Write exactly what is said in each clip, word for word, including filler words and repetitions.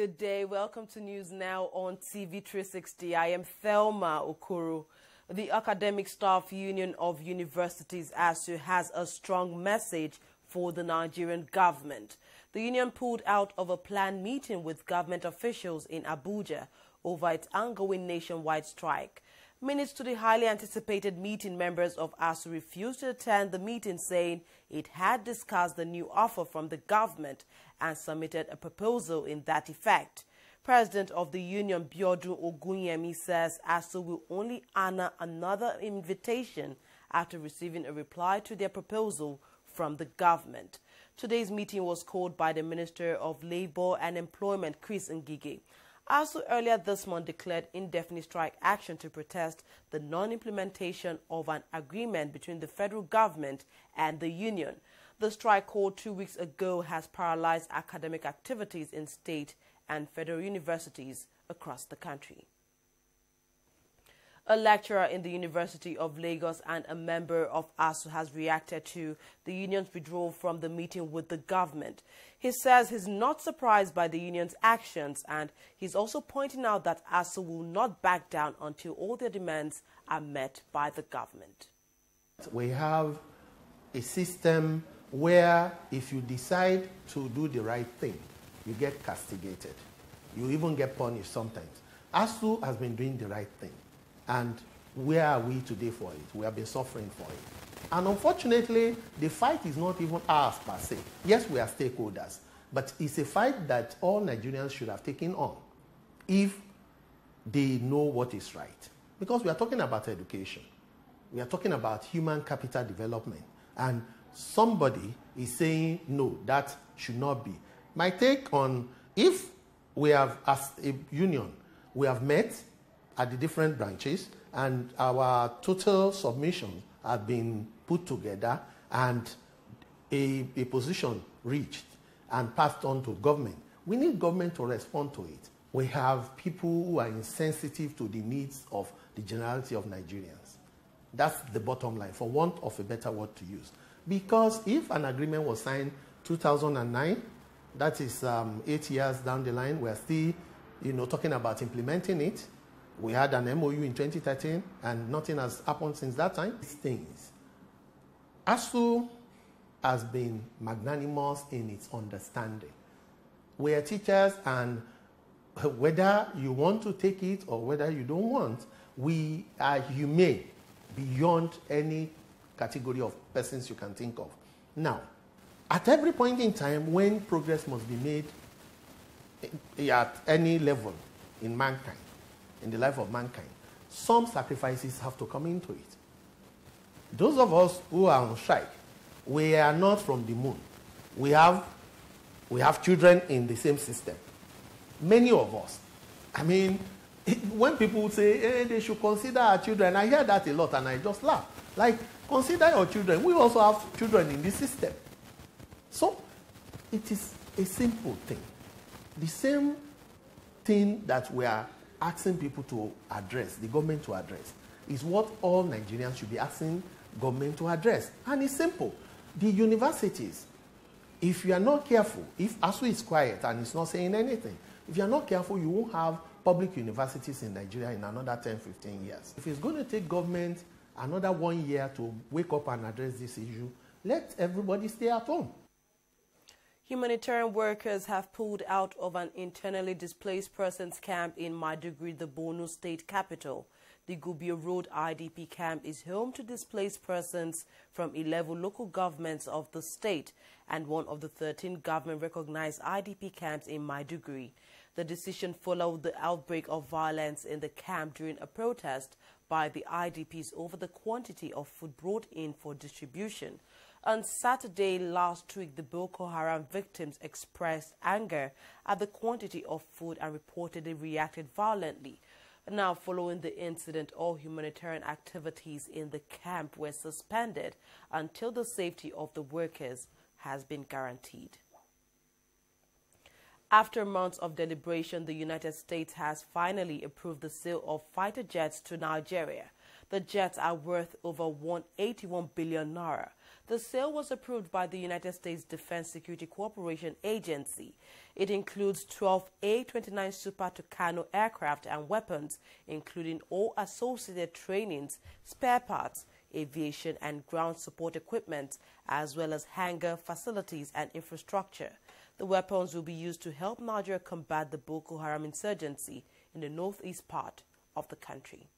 good day. Welcome to News Now on T V three sixty. I am Thelma Okuru. The Academic Staff Union of Universities, A S U U, has a strong message for the Nigerian government. The union pulled out of a planned meeting with government officials in Abuja over its ongoing nationwide strike. Minutes to the highly anticipated meeting, members of A S U U refused to attend the meeting, saying it had discussed the new offer from the government and submitted a proposal in that effect. President of the union, Biodun Ogunyemi, says A S U U will only honor another invitation after receiving a reply to their proposal from the government. Today's meeting was called by the Minister of Labour and Employment, Chris Ngige. A S U U earlier this month declared indefinite strike action to protest the non-implementation of an agreement between the federal government and the union. The strike called two weeks ago has paralyzed academic activities in state and federal universities across the country. A lecturer in the University of Lagos and a member of A S U U has reacted to the union's withdrawal from the meeting with the government. He says he's not surprised by the union's actions, and he's also pointing out that A S U U will not back down until all their demands are met by the government. We have a system where if you decide to do the right thing, you get castigated. You even get punished sometimes. A S U U has been doing the right thing. And where are we today for it? We have been suffering for it. And unfortunately, the fight is not even ours per se. Yes, we are stakeholders, but it's a fight that all Nigerians should have taken on if they know what is right. Because we are talking about education. We are talking about human capital development. And somebody is saying, no, that should not be. My take on, if we have, as a union, we have met at the different branches, and our total submissions have been put together and a, a position reached and passed on to government. We need government to respond to it. We have people who are insensitive to the needs of the generality of Nigerians. That's the bottom line, for want of a better word to use. Because if an agreement was signed two thousand nine, that is um, eight years down the line, we're still you know, talking about implementing it. We had an M O U in twenty thirteen, and nothing has happened since that time. These things. A S U U has been magnanimous in its understanding. We are teachers, and whether you want to take it or whether you don't want, we are humane beyond any category of persons you can think of. Now, at every point in time when progress must be made at any level in mankind, in the life of mankind, some sacrifices have to come into it. Those of us who are on strike, we are not from the moon. We have, we have children in the same system. Many of us. I mean, when people say, hey, they should consider our children, I hear that a lot and I just laugh. Like, consider your children. We also have children in this system. So, it is a simple thing. The same thing that we are asking people to address, the government to address, is what all Nigerians should be asking government to address. And it's simple. The universities, if you are not careful, if A S U U is quiet and it's not saying anything, if you are not careful, you won't have public universities in Nigeria in another ten, fifteen years. If it's going to take government another one year to wake up and address this issue, let everybody stay at home. Humanitarian workers have pulled out of an internally displaced persons camp in Maiduguri, the Borno state capital. The Gubio Road I D P camp is home to displaced persons from eleven local governments of the state and one of the thirteen government-recognized I D P camps in Maiduguri. The decision followed the outbreak of violence in the camp during a protest by the I D Ps over the quantity of food brought in for distribution. On Saturday last week, the Boko Haram victims expressed anger at the quantity of food and reportedly reacted violently. Now, following the incident, all humanitarian activities in the camp were suspended until the safety of the workers has been guaranteed. After months of deliberation, the United States has finally approved the sale of fighter jets to Nigeria. The jets are worth over one hundred eighty-one billion naira. The sale was approved by the United States Defense Security Cooperation Agency. It includes twelve A twenty-nine Super Tucano aircraft and weapons, including all associated trainings, spare parts, aviation and ground support equipment, as well as hangar facilities and infrastructure. The weapons will be used to help Nigeria combat the Boko Haram insurgency in the northeast part of the country.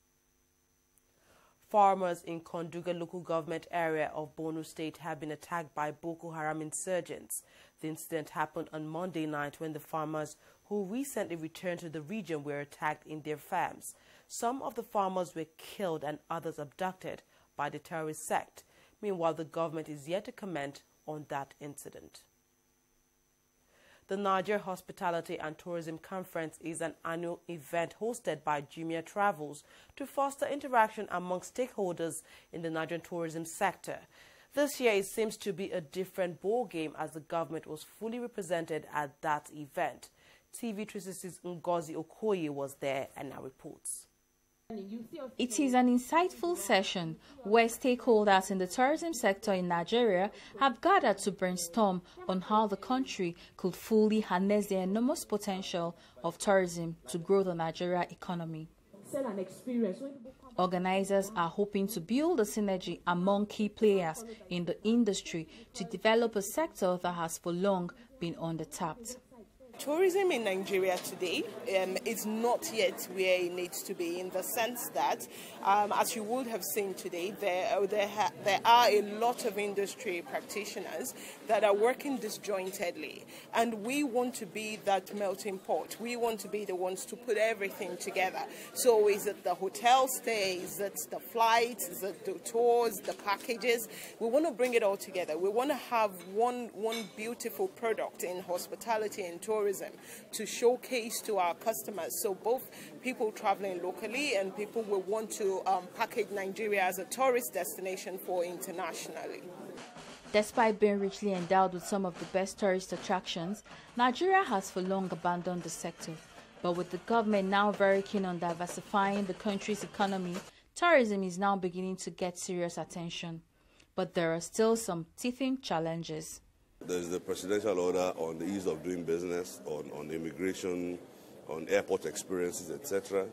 Farmers in Konduga local government area of Borno State have been attacked by Boko Haram insurgents. The incident happened on Monday night when the farmers who recently returned to the region were attacked in their farms. Some of the farmers were killed and others abducted by the terrorist sect. Meanwhile, the government is yet to comment on that incident. The Niger Hospitality and Tourism Conference is an annual event hosted by Jumia Travels to foster interaction among stakeholders in the Nigerian tourism sector. This year, it seems to be a different ballgame as the government was fully represented at that event. T V three sixty's Ngozi Okoye was there and now reports. It is an insightful session where stakeholders in the tourism sector in Nigeria have gathered to brainstorm on how the country could fully harness the enormous potential of tourism to grow the Nigeria economy. Organizers are hoping to build a synergy among key players in the industry to develop a sector that has for long been undertapped. Tourism in Nigeria today um, is not yet where it needs to be, in the sense that, um, as you would have seen today, there, there, ha there are a lot of industry practitioners that are working disjointedly. And we want to be that melting pot. We want to be the ones to put everything together. So is it the hotel stays, it's the flights, is it the tours, the packages? We want to bring it all together. We want to have one, one beautiful product in hospitality and tourism. Tourism to showcase to our customers, so both people traveling locally and people will want to um, package Nigeria as a tourist destination for internationally. Despite being richly endowed with some of the best tourist attractions, Nigeria has for long abandoned the sector. But with the government now very keen on diversifying the country's economy, tourism is now beginning to get serious attention. But there are still some teething challenges. There's the presidential order on the ease of doing business, on, on immigration, on airport experiences, et cetera.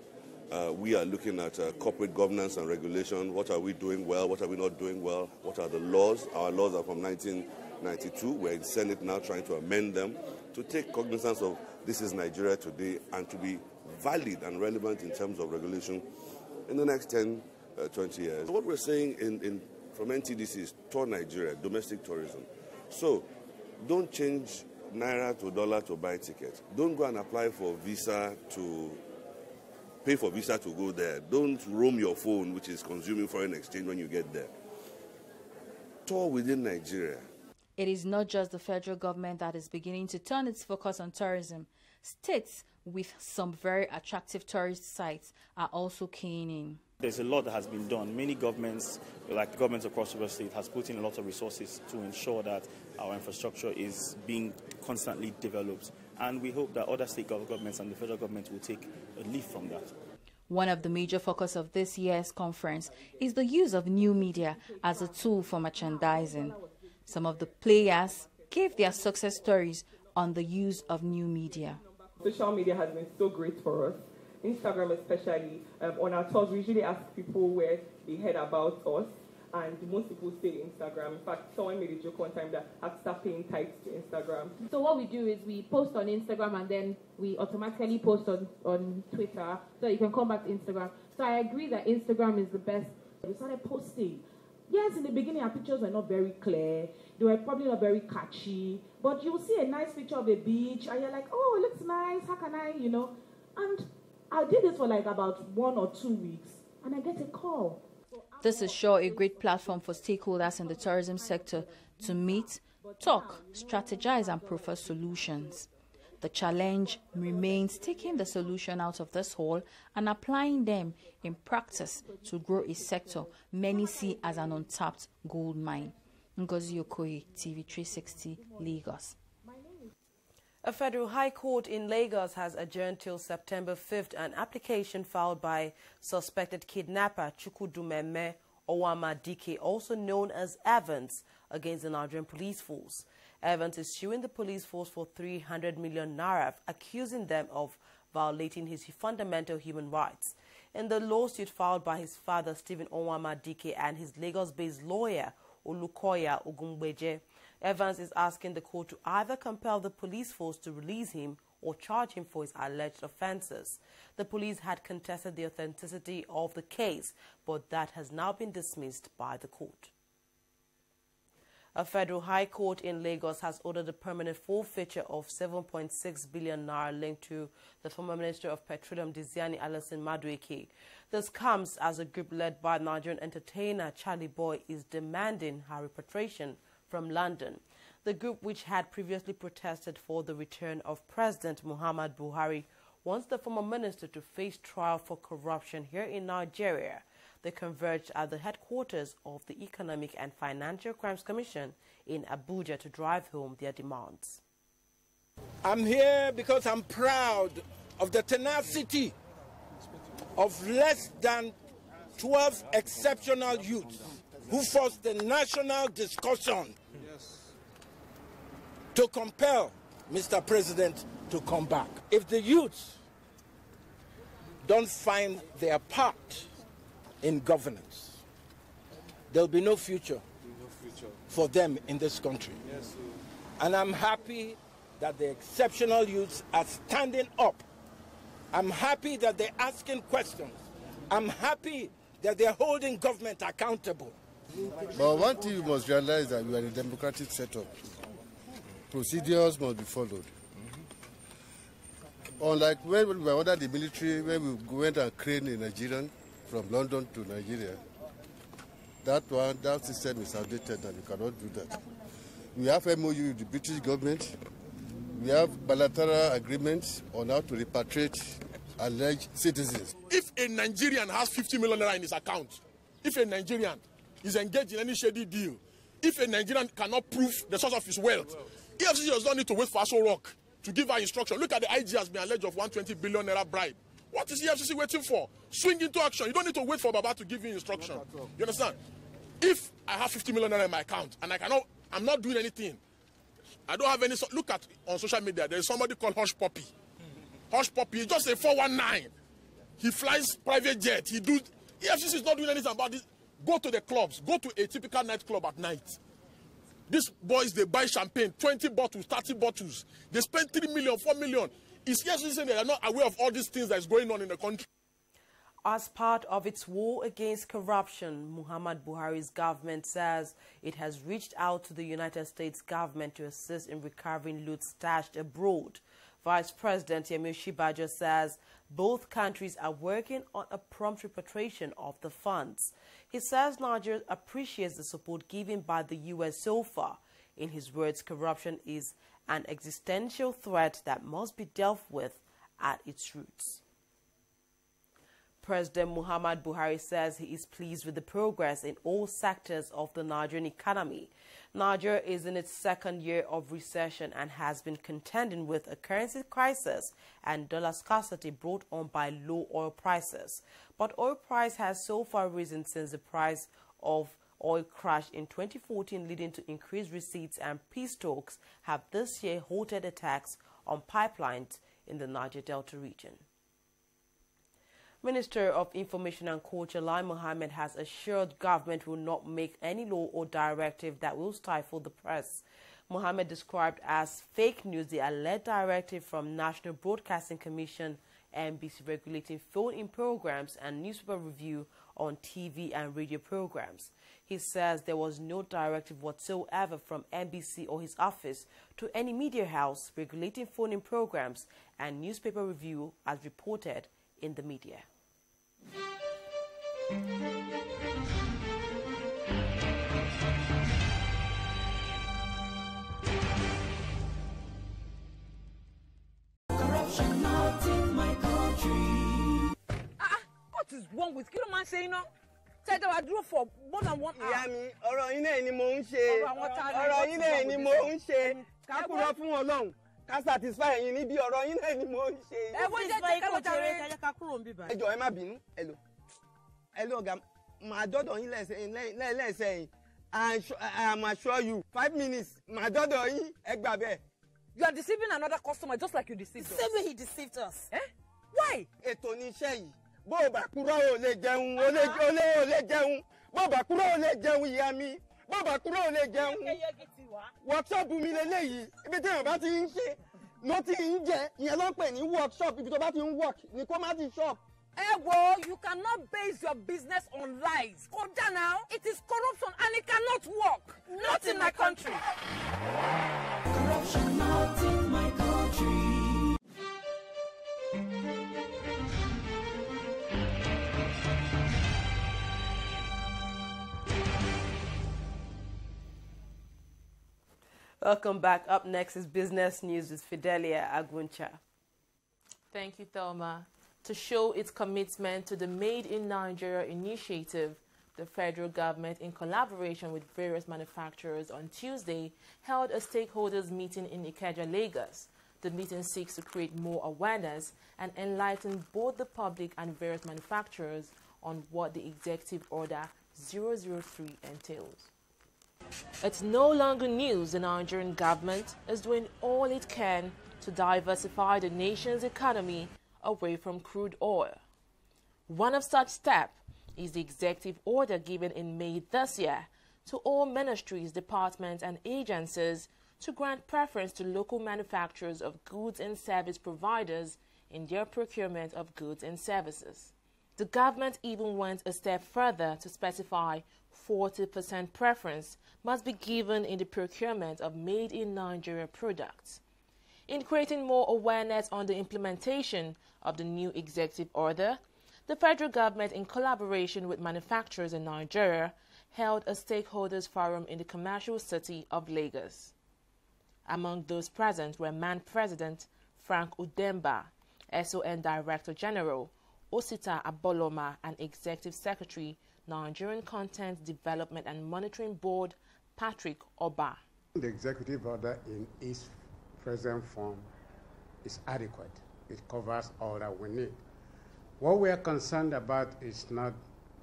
Uh, we are looking at uh, corporate governance and regulation. What are we doing well? What are we not doing well? What are the laws? Our laws are from nineteen ninety-two. We're in Senate now trying to amend them to take cognizance of this is Nigeria today and to be valid and relevant in terms of regulation in the next ten, twenty years. So what we're saying in, in, from N T D C is tour Nigeria, domestic tourism. So, don't change naira to dollar to buy tickets. Don't go and apply for visa to pay for visa to go there. Don't roam your phone, which is consuming foreign exchange when you get there. Tour within Nigeria. It is not just the federal government that is beginning to turn its focus on tourism. States with some very attractive tourist sites are also keying in. There's a lot that has been done. Many governments, like the governments across the state, has put in a lot of resources to ensure that our infrastructure is being constantly developed. And we hope that other state governments and the federal government will take a leaf from that. One of the major focus of this year's conference is the use of new media as a tool for merchandising. Some of the players gave their success stories on the use of new media. Social media has been so great for us. Instagram especially, um, on our tours, we usually ask people where they heard about us, and most people say Instagram. In fact, someone made a joke one time that I start paying tithes to Instagram. So what we do is we post on Instagram and then we automatically post on, on Twitter, so you can come back to Instagram. So I agree that Instagram is the best. We started posting. Yes, in the beginning our pictures were not very clear, they were probably not very catchy, but you'll see a nice picture of a beach and you're like, oh, it looks nice, how can I, you know, and I did this for like about one or two weeks, and I get a call. This is sure a great platform for stakeholders in the tourism sector to meet, talk, strategize, and prefer solutions. The challenge remains taking the solution out of this hall and applying them in practice to grow a sector many see as an untapped gold mine. Ngozi Okoye, T V three sixty, Lagos. A federal high court in Lagos has adjourned till September fifth an application filed by suspected kidnapper Chukwudumeme Onwuamadike, also known as Evans, against the Nigerian police force. Evans is suing the police force for three hundred million naira, accusing them of violating his fundamental human rights. In the lawsuit filed by his father, Stephen Onwuamadike, and his Lagos-based lawyer, Olukoya Ogunbeje, Evans is asking the court to either compel the police force to release him or charge him for his alleged offences. The police had contested the authenticity of the case, but that has now been dismissed by the court. A federal high court in Lagos has ordered a permanent forfeiture of seven point six billion naira linked to the former Minister of Petroleum, Diezani Alison-Madueke. This comes as a group led by Nigerian entertainer Charlie Boy is demanding her repatriation from London. The group, which had previously protested for the return of President Muhammadu Buhari, wants the former minister to face trial for corruption here in Nigeria. They converged at the headquarters of the Economic and Financial Crimes Commission in Abuja to drive home their demands. I'm here because I'm proud of the tenacity of less than twelve exceptional youths who forced the national discussion to compel Mister President to come back. If the youths don't find their part in governance, there'll be no future for them in this country. Yes, and I'm happy that the exceptional youths are standing up. I'm happy that they're asking questions. I'm happy that they're holding government accountable. But one thing you must realize that we are in a democratic setup. Procedures must be followed. Mm-hmm. Unlike when we were under the military, when we went and crane a Nigerian from London to Nigeria, that one, that system is outdated and you cannot do that. We have M O U with the British government. We have bilateral agreements on how to repatriate alleged citizens. If a Nigerian has fifty million naira in his account, if a Nigerian is engaged in any shady deal, if a Nigerian cannot prove the source of his wealth, E F C C does not need to wait for Aso Rock to give her instruction. Look at the I G has been alleged of one hundred twenty billion naira bribe. What is E F C C waiting for? Swing into action. You don't need to wait for Baba to give you instruction. You understand? If I have fifty million naira in my account and I cannot, I'm not doing anything. I don't have any. So look at on social media. There is somebody called Hush Puppy. Hush Puppy is just a four one nine. He flies private jet. He do. E F C C is not doing anything about this. Go to the clubs. Go to a typical nightclub at night. These boys, they buy champagne, twenty bottles, thirty bottles. They spend three million, four million. It's just saying they are not aware of all these things that is going on in the country. As part of its war against corruption, Muhammad Buhari's government says it has reached out to the United States government to assist in recovering loot stashed abroad. Vice President Yemi Osinbajo says both countries are working on a prompt repatriation of the funds. He says Nigeria appreciates the support given by the U S so far. In his words, corruption is an existential threat that must be dealt with at its roots. President Muhammadu Buhari says he is pleased with the progress in all sectors of the Nigerian economy. Nigeria is in its second year of recession and has been contending with a currency crisis and dollar scarcity brought on by low oil prices. But oil price has so far risen since the price of oil crashed in twenty fourteen, leading to increased receipts, and peace talks have this year halted attacks on pipelines in the Niger Delta region. Minister of Information and Culture Lai Mohammed has assured government will not make any law or directive that will stifle the press. Mohammed described as fake news the alleged directive from National Broadcasting Commission, N B C, regulating phone-in programs and newspaper review on T V and radio programs. He says there was no directive whatsoever from N B C or his office to any media house regulating phone-in programs and newspaper review as reported in the media. Corruption not in my country. Ah, uh, what is wrong with Kilo Man saying no? Said I drove for more than one hour. Yami, ọ̀rọ̀ yín náà ni mò ń ṣe. Ọ̀rọ̀ yín náà ni mò ń ṣe. Ká kúrò fún Ọlọ́run. Ká satisfy yín níbi ọ̀rọ̀ yín náà ni mò ń ṣe. Ẹ wọ́n jẹ́ jẹ́ ká lọ jàre. Ẹ jẹ́ ká kúrò ń bíbá. Ẹ jọ̀ọ́ ẹ má bínú. Ẹ lò. Ẹ lò ọ̀gá. Màá dọ́dọ̀ yín lẹ́sẹ̀ lẹ́sẹ̀ yìí. I, I am assure you, five minutes, my daughter, you are deceiving another customer just like you deceived us. The same way he deceived us. Eh? Why? Uh-huh. Workshop workshop. You cannot base your business on lies. Koda now, it is corruption and it cannot work. Not, not in, in my country. country. Corruption not in my country. Welcome back. Up next is Business News with Fidelia Aguncha. Thank you, Thelma. To show its commitment to the Made in Nigeria initiative, the federal government, in collaboration with various manufacturers, on Tuesday held a stakeholders meeting in Ikeja, Lagos. The meeting seeks to create more awareness and enlighten both the public and various manufacturers on what the Executive Order zero zero three entails. It's no longer news the Nigerian government is doing all it can to diversify the nation's economy away from crude oil. One of such steps is the executive order given in May this year to all ministries, departments and agencies to grant preference to local manufacturers of goods and service providers in their procurement of goods and services. The government even went a step further to specify forty percent preference must be given in the procurement of Made in Nigeria products. In creating more awareness on the implementation of the new executive order, the federal government, in collaboration with manufacturers in Nigeria, held a stakeholders forum in the commercial city of Lagos. Among those present were M A N President Frank Udemba, S O N Director General Osita Aboloma and Executive Secretary, Nigerian Content Development and Monitoring Board, Patrick Oba. The executive order in its present form is adequate. It covers all that we need. What we are concerned about is not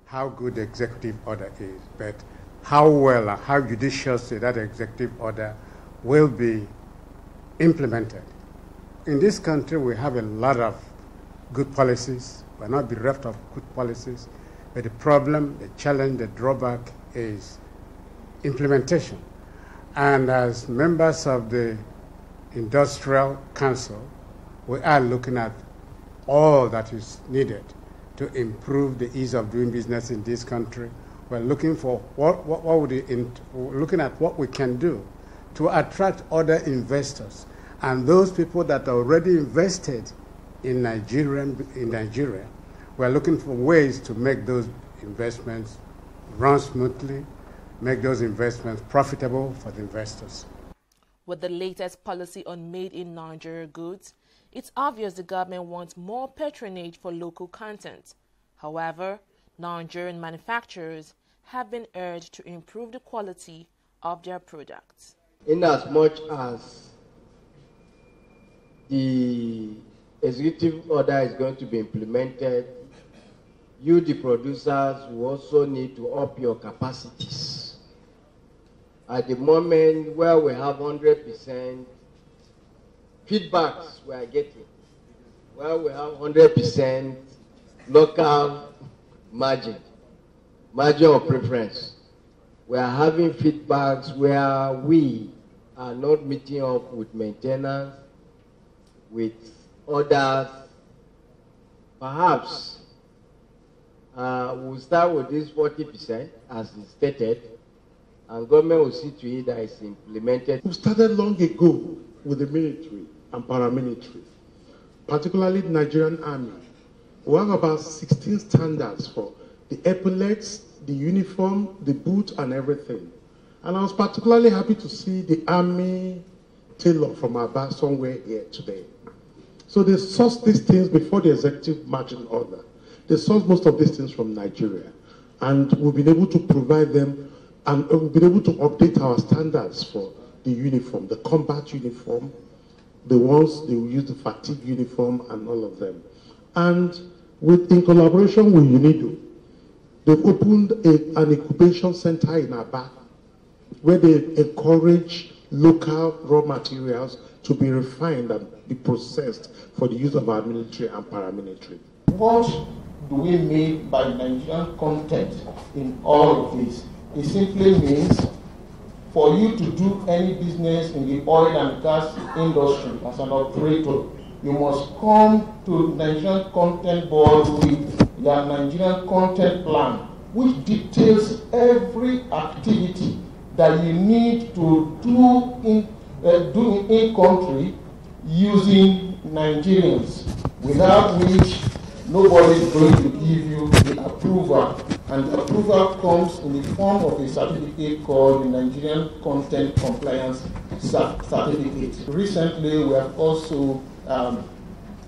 how good the executive order is, but how well and how judiciously that executive order will be implemented. In this country, we have a lot of good policies. We're not bereft of good policies, but the problem, the challenge, the drawback is implementation. And as members of the Industrial Council, we are looking at all that is needed to improve the ease of doing business in this country. We're looking for what, what, what would it, looking at what we can do to attract other investors and those people that are already invested in Nigeria, in Nigeria, we're looking for ways to make those investments run smoothly, make those investments profitable for the investors. With the latest policy on Made in Nigeria goods, it's obvious the government wants more patronage for local content. However, Nigerian manufacturers have been urged to improve the quality of their products. In as much as the executive order is going to be implemented, you, the producers, will also need to up your capacities. At the moment where we have one hundred percent feedbacks we are getting, where we have one hundred percent local margin, margin of preference, we are having feedbacks where we are not meeting up with maintenance, with others. Perhaps uh, we'll start with this forty percent as is stated, and government will see to it that it's implemented. We started long ago with the military and paramilitary, particularly the Nigerian Army. We have about sixteen standards for the epaulets, the uniform, the boot, and everything. And I was particularly happy to see the Army tailor from Aba somewhere here today. So they sourced these things before the executive margin order. They sourced most of these things from Nigeria. And we've been able to provide them, and we've been able to update our standards for the uniform, the combat uniform, the ones they will use, the fatigue uniform, and all of them. And with, in collaboration with UNIDO, they've opened a, an incubation center in Aba where they encourage local raw materials to be refined and be processed for the use of our military and paramilitary. What do we mean by Nigerian content in all of this? It simply means for you to do any business in the oil and gas industry as an operator, you must come to Nigerian Content Board with your Nigerian Content Plan, which details every activity that you need to do in, uh, do in country using Nigerians, without which nobody is going to give you the approval. And the approval comes in the form of a certificate called the Nigerian Content Compliance Certificate. Recently, we have also um,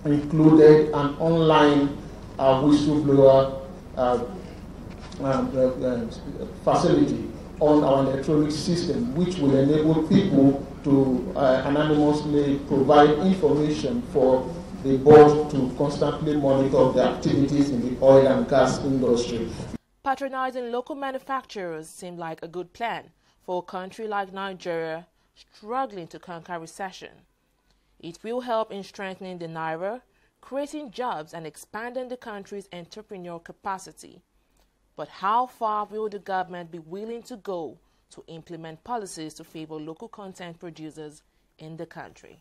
included an online uh, whistleblower uh, um, uh, facility on our electronic system, which will enable people to uh, anonymously provide information for the board to constantly monitor the activities in the oil and gas industry. Patronizing local manufacturers seemed like a good plan for a country like Nigeria struggling to conquer recession. It will help in strengthening the naira, creating jobs and expanding the country's entrepreneurial capacity. But how far will the government be willing to go to implement policies to favor local content producers in the country?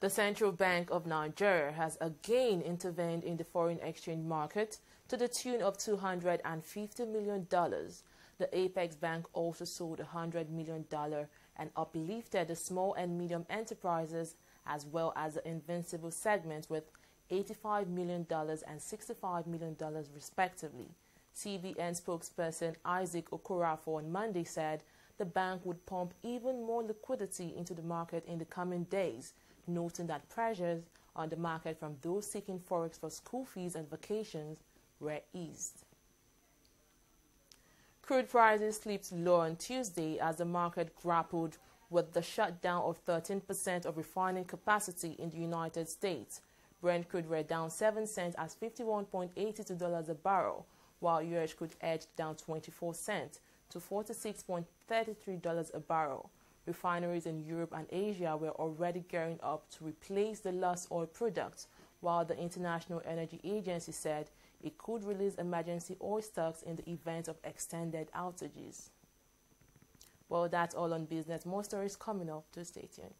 The Central Bank of Nigeria has again intervened in the foreign exchange market to the tune of two hundred fifty million dollars. The Apex Bank also sold one hundred million dollars and uplifted the small and medium enterprises as well as the invincible segment with eighty-five million dollars and sixty-five million dollars respectively. C B N spokesperson Isaac Okorafor on Monday said the bank would pump even more liquidity into the market in the coming days, noting that pressures on the market from those seeking forex for school fees and vacations were eased. Crude prices slipped low on Tuesday as the market grappled with the shutdown of thirteen percent of refining capacity in the United States. Brent crude were down seven cents at fifty-one dollars and eighty-two cents a barrel, while U S crude edged down twenty-four cents to forty-six dollars and thirty-three cents a barrel. Refineries in Europe and Asia were already gearing up to replace the lost oil products, while the International Energy Agency said it could release emergency oil stocks in the event of extended outages. Well, that's all on business. More stories coming up, so stay tuned.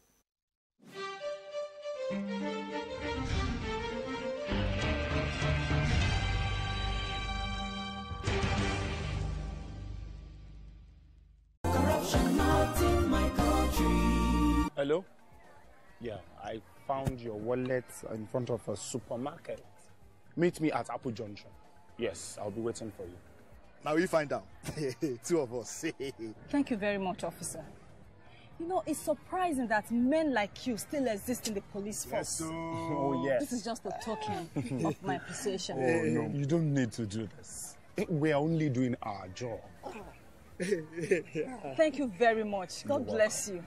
Hello? Yeah, I found your wallet in front of a supermarket. Meet me at Apple Junction. Yes, I'll be waiting for you. Now we find out. Two of us. Thank you very much, officer. You know, it's surprising that men like you still exist in the police force. Yes, oh, yes. This is just a token of my appreciation. Oh, no, you don't need to do this. We're only doing our job. Oh. Yeah. Thank you very much. God bless you.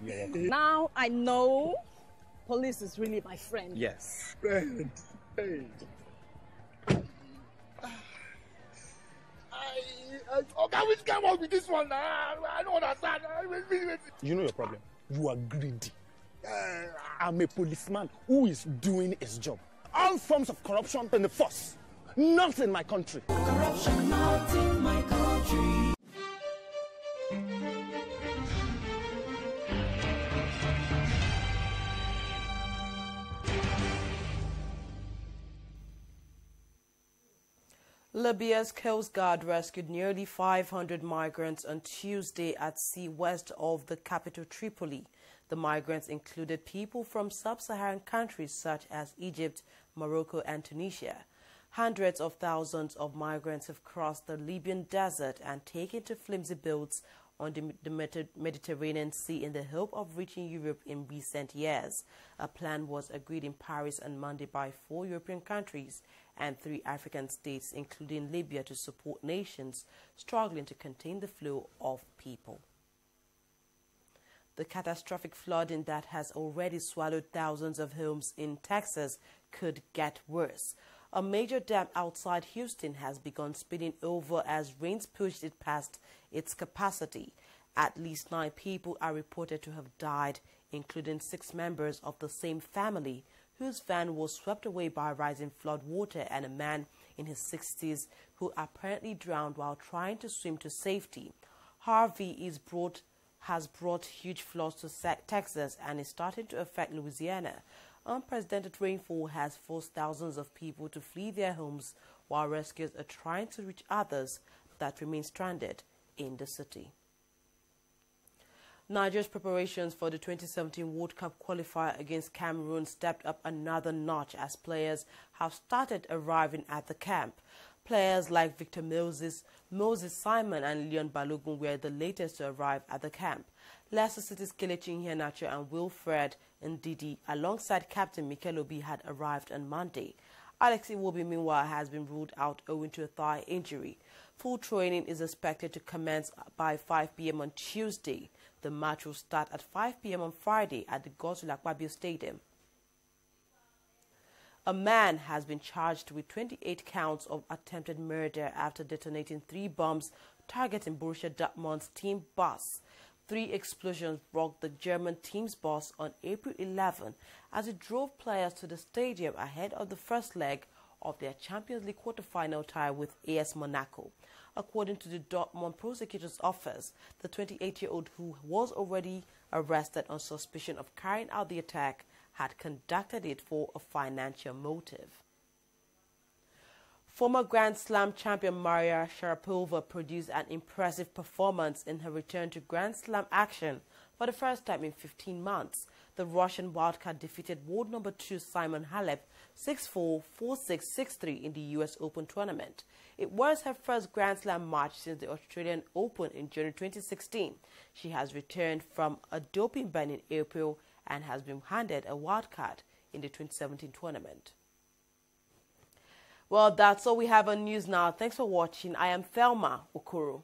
Now I know police is really my friend. Yes. Friend. Hey. I, I can we come up with this one now? I don't understand. You know your problem. You are greedy. I'm a policeman who is doing his job. All forms of corruption in the force. Not in my country. Corruption not in my country. Libya's Coast Guard rescued nearly five hundred migrants on Tuesday at sea west of the capital Tripoli. The migrants included people from sub-Saharan countries such as Egypt, Morocco and Tunisia. Hundreds of thousands of migrants have crossed the Libyan desert and taken to flimsy boats on the, the Mediterranean Sea in the hope of reaching Europe in recent years. A plan was agreed in Paris on Monday by four European countries and three African states, including Libya, to support nations struggling to contain the flow of people. The catastrophic flooding that has already swallowed thousands of homes in Texas could get worse. A major dam outside Houston has begun spilling over as rains pushed it past its capacity. At least nine people are reported to have died, including six members of the same family whose van was swept away by rising flood water, and a man in his sixties who apparently drowned while trying to swim to safety. Harvey is brought, has brought huge floods to Texas and is starting to affect Louisiana. Unprecedented rainfall has forced thousands of people to flee their homes while rescuers are trying to reach others that remain stranded in the city. Nigeria's preparations for the twenty seventeen World Cup qualifier against Cameroon stepped up another notch as players have started arriving at the camp. Players like Victor Moses, Moses Simon and Leon Balogun were the latest to arrive at the camp. Leicester City's Kelechi Iheanacho and Wilfred Ndidi, alongside captain Mikel Obi, had arrived on Monday. Alex Iwobi, meanwhile, has been ruled out owing to a thigh injury. Full training is expected to commence by five p m on Tuesday. The match will start at five p m on Friday at the Godswill Akpabio Stadium. A man has been charged with twenty-eight counts of attempted murder after detonating three bombs targeting Borussia Dortmund's team bus. Three explosions rocked the German team's bus on April eleventh as it drove players to the stadium ahead of the first leg of their Champions League quarter-final tie with A S Monaco. According to the Dortmund prosecutor's office, the twenty-eight-year-old, who was already arrested on suspicion of carrying out the attack, had conducted it for a financial motive. Former Grand Slam champion Maria Sharapova produced an impressive performance in her return to Grand Slam action for the first time in fifteen months. The Russian wildcard defeated world number two Simon Halep six four, four six, six three in the U S Open tournament. It was her first Grand Slam match since the Australian Open in January twenty sixteen. She has returned from a doping ban in April and has been handed a wildcard in the twenty seventeen tournament. Well, that's all we have on news now. Thanks for watching. I am Thelma Okuru.